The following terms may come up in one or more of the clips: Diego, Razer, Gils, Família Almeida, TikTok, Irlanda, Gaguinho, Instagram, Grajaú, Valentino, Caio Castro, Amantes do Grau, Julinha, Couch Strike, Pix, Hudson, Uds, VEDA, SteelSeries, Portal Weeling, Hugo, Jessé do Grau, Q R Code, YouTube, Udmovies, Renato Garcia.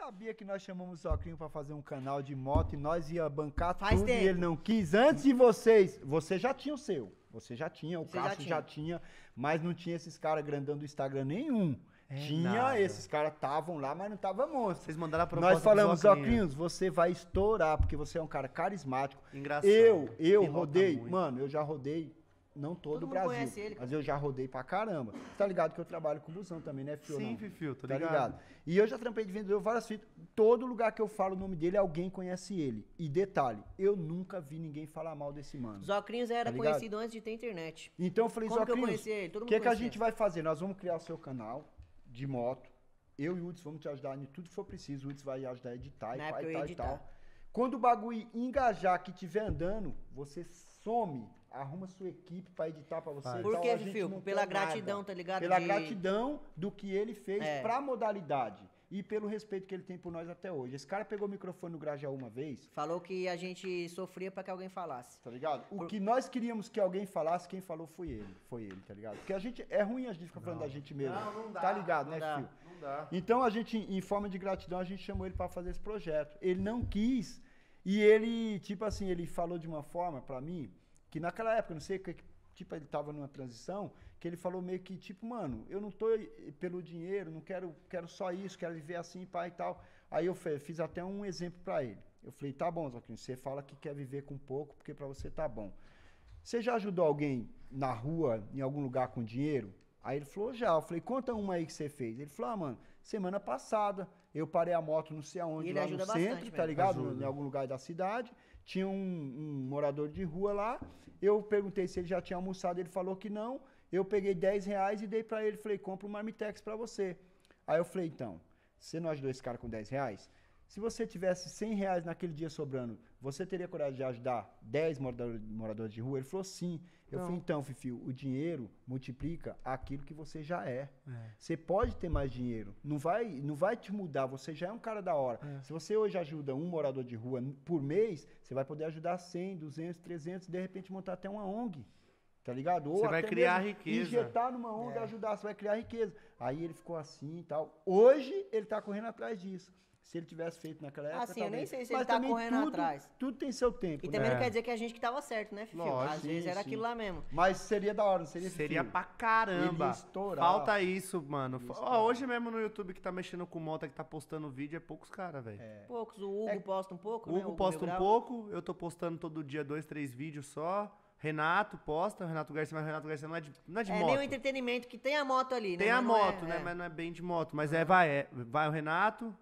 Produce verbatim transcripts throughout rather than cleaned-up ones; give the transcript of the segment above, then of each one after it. sabia que nós chamamos o Zoquinho pra fazer um canal de moto e nós ia bancar Faz tudo tempo. E ele não quis. Antes de vocês, você já tinha o seu. Você já tinha, o Cássio já, já tinha, mas não tinha esses caras grandão do Instagram nenhum. É, tinha, nada. Esses caras estavam lá, mas não tava monstro. Vocês mandaram a proposta. Nós falamos, Zoquinhos, você vai estourar, porque você é um cara carismático. Engraçado. Eu, eu rodei, muito. mano, eu já rodei. Não todo, todo o Brasil, ele, mas eu já rodei pra caramba. Você tá ligado que eu trabalho com busão também, né, Fio? Sim, Fio, tá ligado. ligado? E eu já trampei de vendedor várias fitas. Todo lugar que eu falo o nome dele, alguém conhece ele. E detalhe, eu nunca vi ninguém falar mal desse mano. Zoquinhos era tá conhecido antes de ter internet. Então eu falei, Zoquinhos, o que que a gente vai fazer? Nós vamos criar o seu canal de moto. Eu e o Uds vamos te ajudar em tudo que for preciso. O Uds vai ajudar a editar, Na e vai editar, editar e tal. Quando o bagulho engajar, que tiver andando, você some... Arruma sua equipe pra editar pra você. Por então, que, Fio? Pela gratidão, nada. tá ligado? Pela de... gratidão do que ele fez é. pra modalidade. E pelo respeito que ele tem por nós até hoje. Esse cara pegou o microfone no Grajaú uma vez. Falou que a gente sofria pra que alguém falasse. Tá ligado? O por... que nós queríamos que alguém falasse, quem falou foi ele. Foi ele, tá ligado? Porque a gente... É ruim a gente ficar falando da gente mesmo. Não, não dá. Tá ligado, não né, dá, Fio? Não dá. Então, a gente, em forma de gratidão, a gente chamou ele pra fazer esse projeto. Ele não quis. E ele, tipo assim, ele falou de uma forma pra mim... Que naquela época, não sei, tipo, ele tava numa transição, que ele falou meio que, tipo, mano, eu não tô pelo dinheiro, não quero, quero só isso, quero viver assim, pá e tal. Aí eu fiz até um exemplo pra ele. Eu falei, tá bom, Zoquinho, você fala que quer viver com pouco, porque pra você tá bom. Você já ajudou alguém na rua, em algum lugar com dinheiro? Aí ele falou, já. Eu falei, conta uma aí que você fez. Ele falou, ah, mano, semana passada eu parei a moto não sei aonde, lá no centro, tá ligado? Ajuda. Em algum lugar da cidade. Tinha um, um morador de rua lá. Eu perguntei se ele já tinha almoçado, ele falou que não. Eu peguei dez reais e dei pra ele. Falei, compra um marmitex pra você. Aí eu falei, então, você não ajudou esse cara com dez reais? Se você tivesse cem reais naquele dia sobrando, você teria coragem de ajudar dez moradores de rua? Ele falou, sim. Eu não. falei, então, Fifio, o dinheiro multiplica aquilo que você já é. é. Você pode ter mais dinheiro. Não vai, não vai te mudar. Você já é um cara da hora. É. Se você hoje ajuda um morador de rua por mês, você vai poder ajudar cem, duzentos, trezentos, de repente montar até uma O N G. Tá ligado? Ou você vai criar riqueza. Injetar numa O N G e é. ajudar. Você vai criar riqueza. Aí ele ficou assim e tal. Hoje ele tá correndo atrás disso. Se ele tivesse feito naquela época, assim, talvez. Eu nem sei se Mas ele tá correndo tudo, atrás. Tudo tem seu tempo. E né? também não quer dizer que a gente que tava certo, né, Fifio? Lógico, Às sim, vezes era sim. aquilo lá mesmo. Mas seria da hora, não seria? Seria filho. pra caramba. Ele ia estourar. Falta isso, mano. Ó, hoje mesmo no YouTube que tá mexendo com moto, que tá postando vídeo, é poucos caras, velho. É. Poucos. O Hugo é. posta um pouco, o Hugo né? posta um pouco. Eu tô postando todo dia dois, três vídeos só. Renato posta, o Renato Garcia, mas o Renato Garcia não é de, não é de é, moto. É nem o entretenimento, que tem a moto ali, né? Tem a moto, né? Mas não é bem de moto. Mas é, vai o Renato...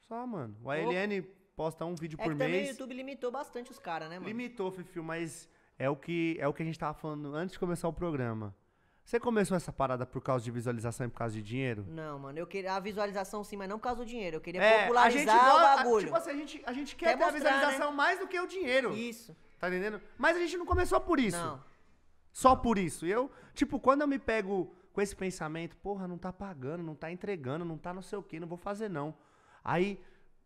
Só, mano. O A L N posta um vídeo é por que mês. Também o YouTube limitou bastante os caras, né, mano? Limitou, Fifio, mas é o, que, é o que a gente tava falando antes de começar o programa. Você começou essa parada por causa de visualização e por causa de dinheiro? Não, mano. Eu queria a visualização sim, mas não por causa do dinheiro. Eu queria é, popularizar a gente, o bagulho. A, tipo assim, a gente, a gente quer, quer ter mostrar, a visualização né? mais do que o dinheiro. Isso. Tá entendendo? Mas a gente não começou por isso. Não. Só por isso. Eu, tipo, quando eu me pego com esse pensamento, porra, não tá pagando, não tá entregando, não tá não sei o quê, não vou fazer não. Aí,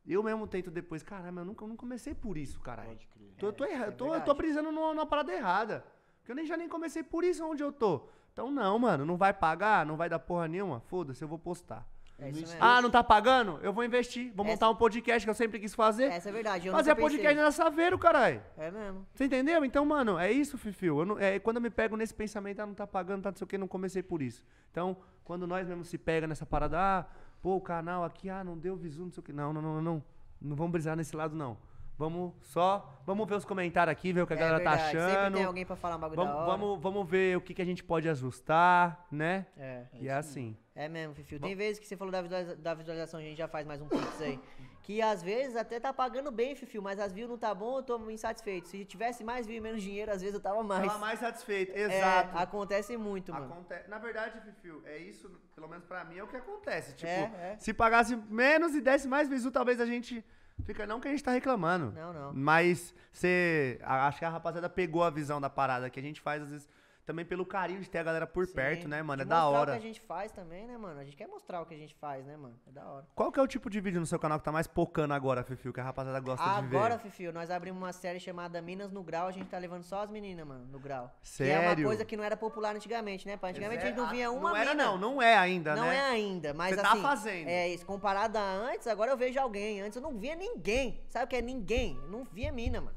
eu mesmo tento depois, caramba, eu nunca, eu não comecei por isso, caralho. Pode crer. Tô, é, eu, tô erra, é eu, tô, eu tô brisando numa, numa parada errada. Porque eu nem, já nem comecei por isso onde eu tô. Então não, mano, não vai pagar, não vai dar porra nenhuma, foda-se, eu vou postar. É isso ah, mesmo. Não tá pagando? Eu vou investir, vou essa... montar um podcast que eu sempre quis fazer. Essa é verdade, eu Fazer podcast era saveiro, caralho. É mesmo. Você entendeu? Então, mano, é isso, Fifio. Eu não, é, quando eu me pego nesse pensamento, ah, não tá pagando, tá não sei o que, não comecei por isso. Então, quando nós mesmo se pega nessa parada, ah... Pô, o canal aqui, ah, não deu visu, não sei o que. Não, não, não, não, não. Não vamos brisar nesse lado, não. Vamos só... Vamos ver os comentários aqui, ver o que a é galera verdade. tá achando. Sempre tem alguém pra falar um bagulho vamos, da hora. Vamos, vamos ver o que, que a gente pode ajustar, né? É. E é assim. É mesmo, Fifio. Tem vezes que você falou da, visualiza da visualização, a gente já faz mais um pix aí. Que às vezes até tá pagando bem, Fifio, mas as views não tá bom, eu tô insatisfeito. Se tivesse mais views e menos dinheiro, às vezes eu tava mais. Tava mais satisfeito, exato. É, acontece muito, mano. Aconte Na verdade, Fifio, é isso, pelo menos pra mim, é o que acontece. Tipo, é, é. se pagasse menos e desse mais views, talvez a gente... Fica não que a gente tá reclamando. Não, não. Mas você... Acho que a rapaziada pegou a visão da parada que a gente faz, às vezes... também pelo carinho de ter a galera por Sim. perto, né, mano? É da hora. O que a gente faz também, né, mano? A gente quer mostrar o que a gente faz, né, mano? É da hora. Qual que é o tipo de vídeo no seu canal que tá mais pocando agora, Fifio, que a rapaziada gosta agora, de ver? Agora, Fifio, nós abrimos uma série chamada Minas no Grau, a gente tá levando só as meninas, mano, no Grau. Sério? Que é uma coisa que não era popular antigamente, né, pai? Antigamente é, a gente não via uma não mina. Não era não, não é ainda, não né? Não é ainda, mas Cê assim... Você tá fazendo. É isso, comparado a antes, agora eu vejo alguém. Antes eu não via ninguém. Sabe o que é ninguém? Eu não via mina, mano.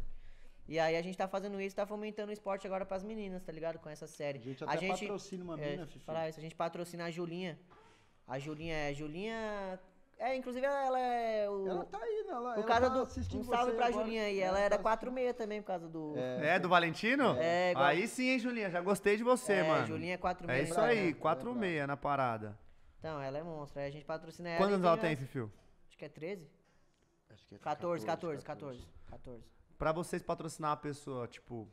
E aí a gente tá fazendo isso, tá fomentando o esporte agora pras meninas, tá ligado? Com essa série. A gente até a gente, patrocina uma mina, é, Fifi. Falar isso, a gente patrocina a Julinha. A Julinha é... Julinha... É, inclusive ela é... O, ela tá aí, ela, por causa ela tá assistindo do, um salve pra agora, Julinha aí. Ela, ela era quatro e meia também, por causa do... É, é do Valentino? É. Igual... Aí sim, hein, Julinha? Já gostei de você, é, mano. É, Julinha é quatro e meia. É isso aí, quatro e meia é na parada. Então, ela é monstro. Aí a gente patrocina ela. Quantos anos ela tem, Fifi? Acho que é treze. Acho que é quatorze. Pra vocês patrocinar a pessoa, tipo...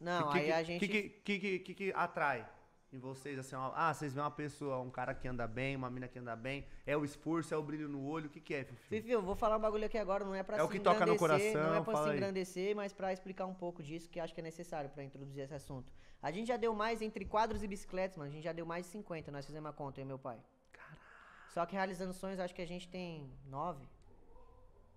Não, que, aí que, a gente... O que, que, que, que, que atrai em vocês, assim? Uma, ah, vocês veem uma pessoa, um cara que anda bem, uma mina que anda bem. É o esforço, é o brilho no olho. O que que é, Fifi? Fifi, eu vou falar um bagulho aqui agora. Não é pra é se engrandecer. É o que toca no coração. Não é pra se aí. engrandecer, mas pra explicar um pouco disso, que acho que é necessário pra introduzir esse assunto. A gente já deu mais, entre quadros e bicicletas, mano. A gente já deu mais de cinquenta. Nós fizemos a conta, eu e meu pai. Caralho. Só que realizando sonhos, acho que a gente tem nove.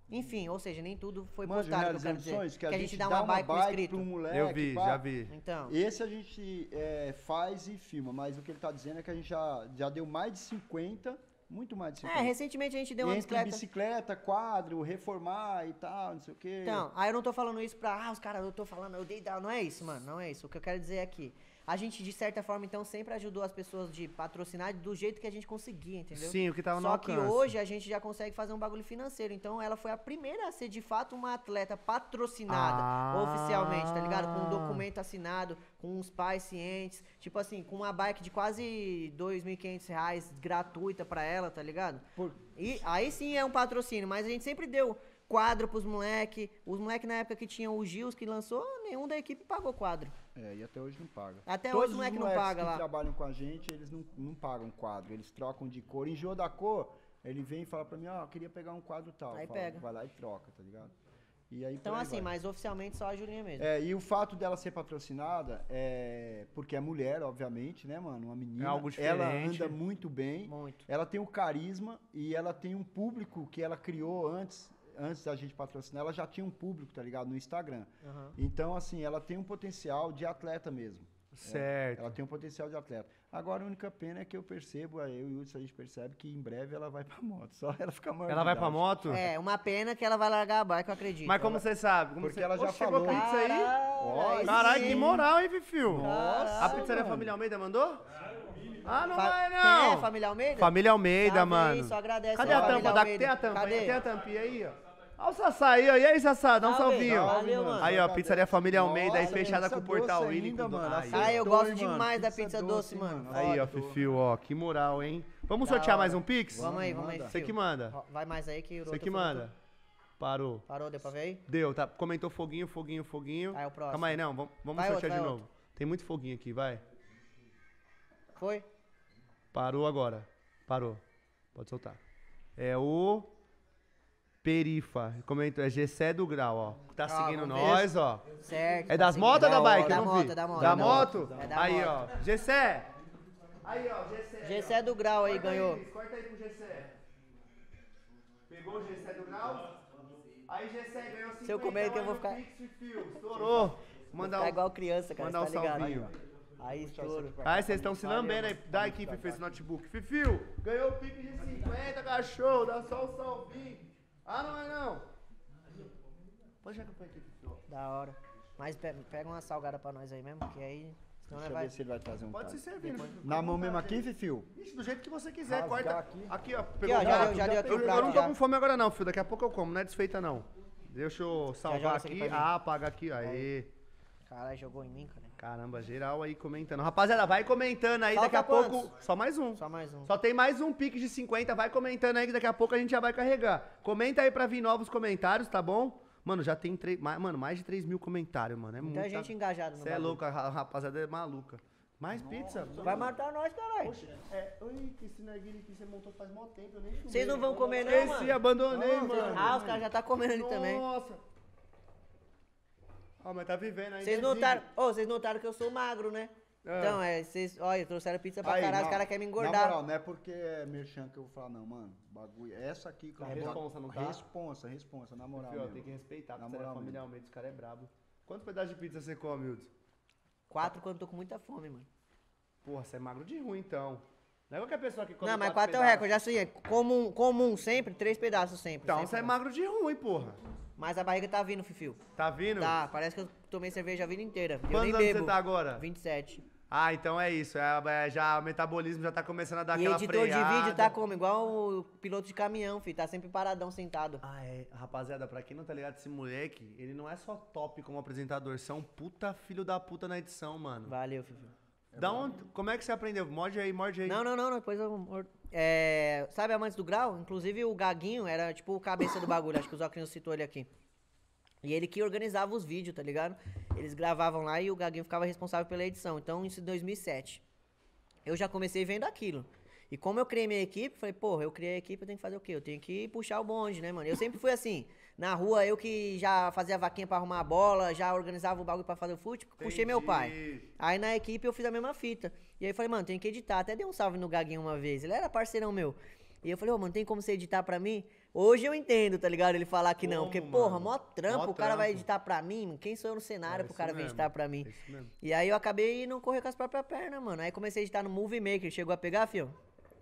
Enfim, ou seja, nem tudo foi postado, eu quero dizer, sonhos, que, que a, a gente, gente dá uma, uma bike, bike pro, pro moleque. Eu vi, pá. já vi. Então. Esse a gente é, faz e filma, mas o que ele tá dizendo é que a gente já, já deu mais de cinquenta, muito mais de cinquenta. É, recentemente a gente deu uma Entre bicicleta. bicicleta, quadro, reformar e tal, não sei o quê. Então, aí eu não tô falando isso pra, ah, os caras, eu tô falando, eu dei, não é isso, mano, não é isso. O que eu quero dizer é que a gente, de certa forma, então, sempre ajudou as pessoas de patrocinar do jeito que a gente conseguia, entendeu? Sim, o que tava no alcance. Só que hoje a gente já consegue fazer um bagulho financeiro. Então, ela foi a primeira a ser, de fato, uma atleta patrocinada ah. oficialmente, tá ligado? Com um documento assinado, com os pais cientes. Tipo assim, com uma bike de quase dois mil e quinhentos reais gratuita pra ela, tá ligado? Por... E aí sim é um patrocínio, mas a gente sempre deu... Quadro pros moleque. Os moleque na época que tinham o Gils, que lançou, nenhum da equipe pagou quadro. É, e até hoje não paga. Até Todos hoje os moleque não paga que lá. Trabalham com a gente, eles não, não pagam quadro, eles trocam de cor. Enjoa da cor, ele vem e fala pra mim, ó, oh, eu queria pegar um quadro tal. Aí fala, pega. Vai lá e troca, tá ligado? E aí, então aí assim, vai. Mas oficialmente só a Julinha mesmo. É, e o fato dela ser patrocinada, é porque é mulher, obviamente, né, mano? Uma menina. É algo diferente. Ela anda muito bem. Muito. Ela tem o carisma e ela tem um público que ela criou antes... Antes da gente patrocinar, ela já tinha um público, tá ligado? No Instagram. Uhum. Então, assim, ela tem um potencial de atleta mesmo. Certo. É, ela tem um potencial de atleta. Agora, a única pena é que eu percebo, eu e o Hudson, a gente percebe que em breve ela vai pra moto. Só ela fica maior. Ela vai pra moto? É, uma pena que ela vai largar a bike, eu acredito. Mas como ela... você sabe? Como Porque você... ela já Oxe, falou. Chegou pizza aí. Caralho, que moral, hein, Fifio? Nossa. A pizzaria mano. Família Almeida mandou? Ah, não Fa vai, não. É, Família Almeida? Família Almeida, ah, mano. Isso, agradece. Cadê a tampa? Da... Tem a tampa aí? Tem a tampinha aí, ó. Olha o Sassá aí, ó. E aí, Sassá? Dá um salvinho. Valeu, mano. Aí, ó, pizzaria Família Almeida aí, fechada com o Portal Weeling. Ah, eu gosto demais da pizza doce, mano. Aí, ó, Fifio, ó. Que moral, hein? Vamos sortear mais um Pix? Vamos aí, vamos aí. Você que manda. Vai mais aí que o outro. Você que manda. Parou. Parou, deu pra ver aí? Deu, tá. Comentou foguinho, foguinho, foguinho. Aí, o próximo. Calma aí, não. Vamos sortear de novo. Tem muito foguinho aqui, vai. Foi? Parou agora. Parou. Pode soltar. É o... Perifa, comentou, é Jessé do Grau, ó. Tá ah, seguindo nós, ver. ó. Certo. É das tá motos ou da bike? Da, eu não moto, vi. da moto, da moto. Da moto? É da aí, moto. ó. Jessé. Aí, ó, Jessé. Jessé do Grau aí, corta ganhou. Aí, corta aí pro Jessé. Pegou o Jessé do Grau? Aí, Jessé ganhou cinquenta. Se eu comer que eu vou ficar... Estourou. Mandar um... igual criança, cara. Mandar um salvinho. Aí, estouro. Aí, vocês estão se lambendo aí da equipe, fez o notebook. Fifio, ganhou o pique de cinquenta, cachorro. Dá só um salvinho. Ah, não é não! Pode deixar que eu ponho aqui. Da hora. Mas pega uma salgada pra nós aí mesmo, que aí... Senão Deixa eu vai... ver se ele vai trazer um Pode se servir. Depois... Na mão mesmo aqui, Fifio? Ixi, do jeito que você quiser. Rasgar corta. Aqui, aqui ó. Pegou aqui, ó, já, já, já deu aqui o prato. Eu não tô com fome agora não, Fio. Daqui a pouco eu como, não é desfeita não. Deixa eu salvar aqui. aqui ah, apaga aqui. Aê. Caralho, jogou em mim, cara. Caramba, geral aí comentando. Rapaziada, vai comentando aí, Falta daqui a quantos? pouco... Só mais um. Só mais um. Só tem mais um pique de cinquenta, vai comentando aí que daqui a pouco a gente já vai carregar. Comenta aí pra vir novos comentários, tá bom? Mano, já tem tre... mano, mais de três mil comentários, mano. É muita... Muita gente engajada. Você é louca, a rapaziada é maluca. Mais Nossa, pizza? Vai matar nós, caralho. É, oi, que esse narguilho que você montou faz mó tempo, eu nem comi. Vocês não vão comer não, Esse mano? Esse abandonei, Nossa, mano. Ah, os caras já tá comendo Nossa. ali também. Nossa. Ah, mas tá vivendo aí. Vocês notaram, oh, vocês notaram que eu sou magro, né? É. Então, é, vocês, olha, trouxeram pizza pra aí, caralho, não, os caras querem me engordar. Na moral, não é porque é merchan que eu vou falar, não, mano. Bagulho, essa aqui... Que é responsa, não tá? Responsa, responsa, na moral. Filho, tem que respeitar, porque a família Almeida, os caras é brabo. Quantos pedaços de pizza você come, Hudson? Quatro, quando eu tô com muita fome, mano. Porra, você é magro de ruim, então. Não é qualquer pessoa que come. Não, mas quatro, quatro é o recorde, assim, comum, comum sempre, três pedaços sempre. Então, sempre, você é magro de ruim, porra. Mas a barriga tá vindo, Fifio. Tá vindo? Tá, parece que eu tomei cerveja a vida inteira. Quantos eu nem anos bebo. Você tá agora? vinte e sete. Ah, então é isso. É, já, o metabolismo já tá começando a dar e aquela freada. O editor de vídeo tá como? Igual o piloto de caminhão, filho. Tá sempre paradão, sentado. Ah, é. Rapaziada, pra quem não tá ligado, esse moleque, ele não é só top como apresentador. Você é um puta filho da puta na edição, mano. Valeu, Fifio. É da onde, como é que você aprendeu? Morde aí, morde aí. Não, não, não. Depois eu... É, sabe Amantes do Grau? Inclusive o Gaguinho era tipo o cabeça do bagulho. Acho que o Zoquinho citou ele aqui. E ele que organizava os vídeos, tá ligado? Eles gravavam lá e o Gaguinho ficava responsável pela edição. Então isso em dois mil e sete. Eu já comecei vendo aquilo. E como eu criei minha equipe, falei, porra, eu criei a equipe, eu tenho que fazer o quê? Eu tenho que puxar o bonde, né, mano? Eu sempre fui assim. Na rua, eu que já fazia vaquinha pra arrumar a bola, já organizava o bagulho pra fazer o fute, puxei Entendi. meu pai. Aí na equipe eu fiz a mesma fita. E aí falei, mano, tem que editar. Até dei um salve no Gaguinho uma vez, ele era parceirão meu. E eu falei, ô, oh, mano, tem como você editar pra mim? Hoje eu entendo, tá ligado? Ele falar que como, não, porque, mano? porra, mó trampo, mó o cara trampo. vai editar pra mim, quem sou eu no cenário é, pro cara vir editar pra mim? É isso mesmo. E aí eu acabei não correr com as próprias pernas, mano. Aí comecei a editar no Movie Maker, chegou a pegar, fio?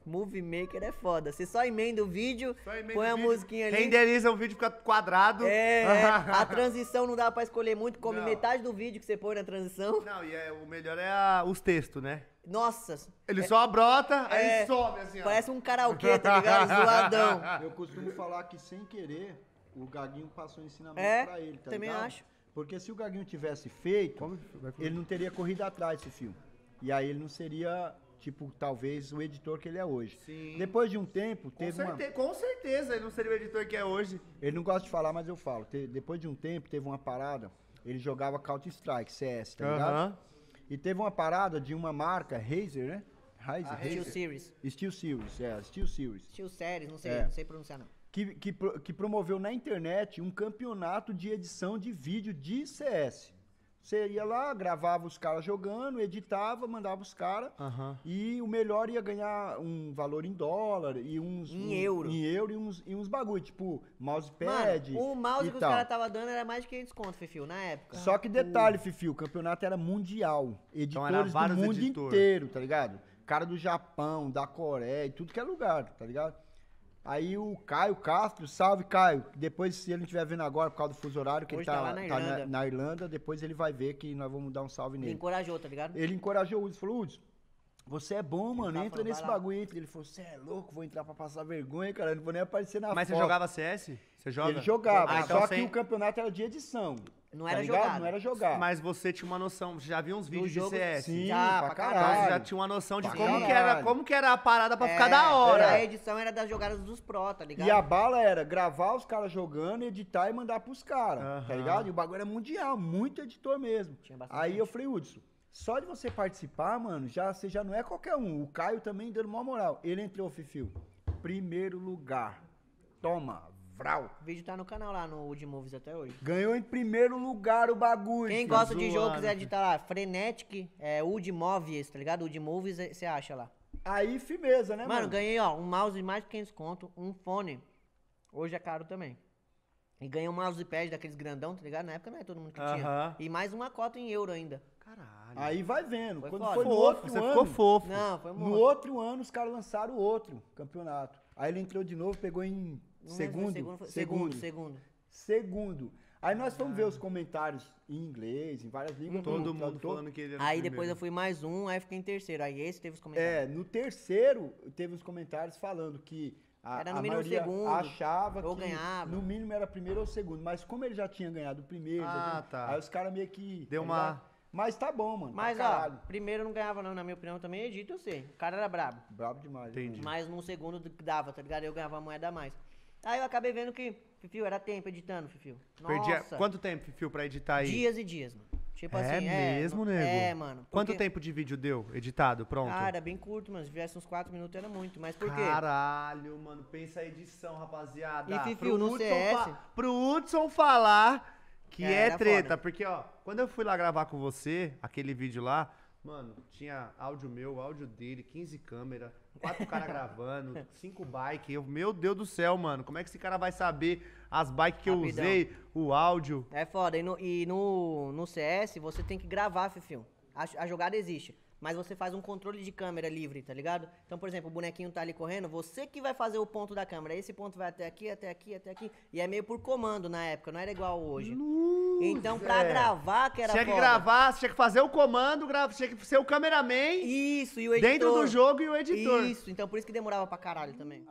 Movie Maker é foda. Você só emenda o vídeo, emenda põe a vídeo, musiquinha ali. Renderiza o vídeo, fica quadrado. É, é, a transição não dá pra escolher muito, come não. metade do vídeo que você põe na transição. Não, e é, o melhor é a, os textos, né? Nossa. Ele é, só brota, é, aí sobe assim, ó. Parece um karaokê, tá ligado? Zoadão. Eu costumo falar que sem querer, o Gaguinho passou um ensinamento é, pra ele, tá também ligado? acho. Porque se o Gaguinho tivesse feito, ele não teria corrido atrás desse filme. E aí ele não seria... Tipo, talvez o editor que ele é hoje. Sim. Depois de um tempo, com teve certe- uma... Com certeza ele não seria o editor que é hoje. Ele não gosta de falar, mas eu falo. Te... Depois de um tempo, teve uma parada... Ele jogava Couch Strike, C S, tá ligado? Uh-huh. E teve uma parada de uma marca, Razer, né? Razer? SteelSeries. SteelSeries, é. SteelSeries. SteelSeries, não sei, é. não sei pronunciar, não. Que, que, pro, que promoveu na internet um campeonato de edição de vídeo de C S. Você ia lá, gravava os caras jogando, editava, mandava os caras. Uhum. E o melhor ia ganhar um valor em dólar e uns... Em um, euro. Em euro e uns, e uns bagulho, tipo mousepad. Mano, o mouse que tal. os caras estavam dando era mais de quinhentos contos, Fifio, na época. Só que detalhe, Fifio, o campeonato era mundial. Editores então era do mundo editores. inteiro, tá ligado? Cara do Japão, da Coreia, tudo que é lugar, tá ligado? Aí o Caio Castro, salve Caio, depois se ele não estiver vendo agora por causa do fuso horário, que Hoje ele tá, tá, lá na, tá Irlanda. Na, na Irlanda, depois ele vai ver que nós vamos dar um salve nele. Ele encorajou, tá ligado? Ele encorajou o Uds, falou, Uds, você é bom, mano, entra falou, nesse bagulho. Ele falou, você é louco, vou entrar pra passar vergonha, cara, eu não vou nem aparecer na foto. Mas você jogava C S? Você joga? Ele jogava, ah, então só sem... que o campeonato era de edição. Não era tá jogar. Não era jogar. Mas você tinha uma noção, já viu uns vídeos jogo, de C S? Sim, já, pra caralho. Então você já tinha uma noção de como que, era, como que era a parada pra é, ficar da hora. A edição era das jogadas dos pró, tá ligado? E a bala era gravar os caras jogando, editar e mandar pros caras, uhum. tá ligado? E o bagulho era mundial, muito editor mesmo. Tinha bastante Aí gente. eu falei, Hudson, só de você participar, mano, já, você já não é qualquer um. O Caio também dando maior moral. Ele entrou, Fifio, primeiro lugar. Toma, Vrau. O vídeo tá no canal lá, no Udmovies até hoje. Ganhou em primeiro lugar o bagulho. Quem gosta de jogo, quiser editar lá, Frenetic, é, Udmovies, tá ligado? Udmovies, você acha lá. Aí, firmeza, né, mano? Mano, ganhei, ó, um mouse de mais de quinhentos conto, um fone. Hoje é caro também. E ganhei um mousepad daqueles grandão, tá ligado? Na época não é todo mundo que uh-huh. tinha. E mais uma cota em euro ainda. Caralho. Aí vai vendo. Foi Quando foda. foi no fofo, outro você ano... ficou fofo. Não, foi morto. No outro ano, os caras lançaram outro campeonato. Aí ele entrou de novo, pegou em... Segundo, segundo, segundo, segundo, segundo. Aí nós fomos ah. ver os comentários em inglês, em várias línguas. Todo mundo, mundo falando que ele era Aí depois eu fui mais um, aí fiquei em terceiro. Aí esse teve os comentários. É, no terceiro teve os comentários falando que a, era no a mínimo segundo, achava ou que ganhava. no mínimo era primeiro ou segundo. Mas como ele já tinha ganhado o primeiro, ah, assim, tá. aí os caras meio que... Deu uma... Lá, mas tá bom, mano. Mas, ó, primeiro não ganhava, não. Na minha opinião, eu também edito, eu sei. O cara era brabo. Brabo demais. Entendi. Mas no segundo dava, tá ligado? Eu ganhava a moeda a mais. Aí eu acabei vendo que, Fifio, era tempo editando, Fifio. Nossa. Perdi a... Quanto tempo, Fifio, pra editar aí? Dias e dias, mano. Tipo é assim, mesmo, é, nego? É, mano. Porque... Quanto tempo de vídeo deu, editado, pronto? Cara, era bem curto, mano. Se viesse uns quatro minutos era muito, mas por quê? Caralho, mano, pensa a edição, rapaziada. E Fifio, pro no Hudson C S... Fa... Pro Hudson falar... Que é, é treta, foda. Porque, ó, quando eu fui lá gravar com você, aquele vídeo lá, mano, tinha áudio meu, áudio dele, quinze câmeras, quatro caras gravando, cinco bikes. Eu, meu Deus do céu, mano, como é que esse cara vai saber as bikes que Rapidão. eu usei, o áudio? É foda. E no, e no, no C S, você tem que gravar, Fifinho. A, a jogada existe. Mas você faz um controle de câmera livre, tá ligado? Então, por exemplo, o bonequinho tá ali correndo, você que vai fazer o ponto da câmera. Esse ponto vai até aqui, até aqui, até aqui. E é meio por comando na época, não era igual hoje. Luz, então, pra é. gravar, que era tinha que foda. gravar, tinha que fazer o comando, grava, tinha que ser o cameraman. Isso, e o editor. Dentro do jogo e o editor. Isso, então por isso que demorava pra caralho também.